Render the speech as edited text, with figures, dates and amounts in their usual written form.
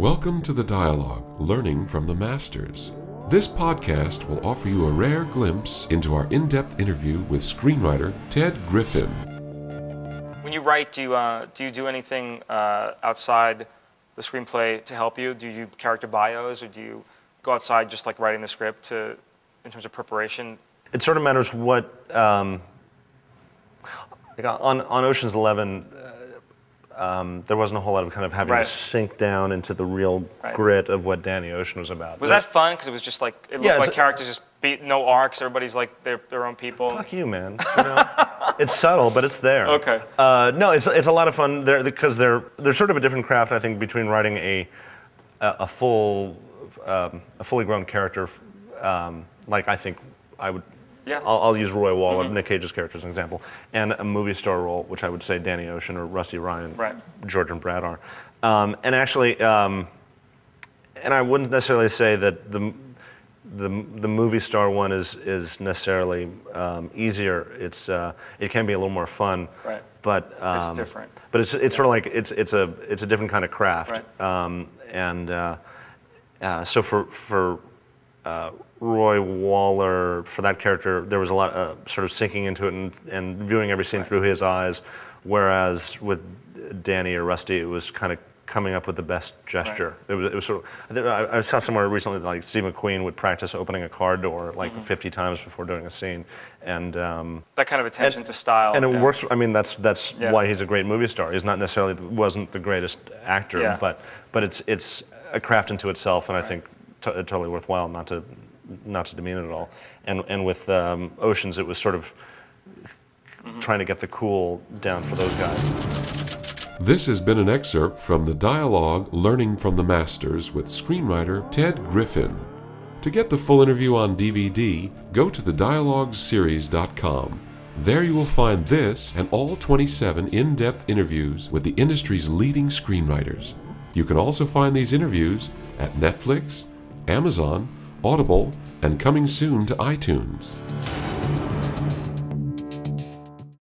Welcome to The Dialogue, Learning from the Masters. This podcast will offer you a rare glimpse into our in-depth interview with screenwriter Ted Griffin. When you write, do you do anything outside the screenplay to help you? Do you do character bios, or do you go outside just like writing the script to, in terms of preparation? It sort of matters what, like on Ocean's 11, there wasn't a whole lot of kind of having to sink down into the real grit of what Danny Ocean was about. Was that fun? Because it was just like, it looked like characters just beat, no arcs, everybody's like their own people. Fuck you, man. You know? It's subtle, but it's there. Okay. No, it's a lot of fun there, because there's sort of a different craft, I think, between writing a fully grown character, like I think I would. Yeah. I'll use Roy Waller, Nick Cage's character as an example, and a movie star role, which I would say Danny Ocean or Rusty Ryan, George and Brad are. And actually, and I wouldn't necessarily say that the movie star one is necessarily easier. It's it can be a little more fun, but it's different. But it's sort of like it's a different kind of craft, so for Roy Waller, for that character, there was a lot of sort of sinking into it and viewing every scene through his eyes, whereas with Danny or Rusty, it was kind of coming up with the best gesture. It was sort of, I saw somewhere recently that, like, Steve McQueen would practice opening a car door like 50 times before doing a scene, and that kind of attention to style. And it works. I mean, that's why he's a great movie star. He's not necessarily wasn't the greatest actor, but it's a craft into itself, and I think totally worthwhile, not to demean it at all. And with Oceans, it was sort of trying to get the cool down for those guys. This has been an excerpt from The Dialogue, Learning from the Masters, with screenwriter Ted Griffin. To get the full interview on DVD, go to dialogueseries.com. There you will find this and all 27 in-depth interviews with the industry's leading screenwriters. You can also find these interviews at Netflix, Amazon, Audible, and coming soon to iTunes.